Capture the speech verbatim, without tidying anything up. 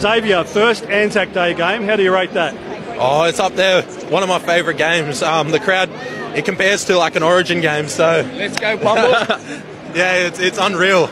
Xavier, first Anzac Day game, how do you rate that? Oh, it's up there. One of my favourite games. Um, the crowd, it compares to like an Origin game, so... Let's go, Bumble. Yeah, it's, it's unreal.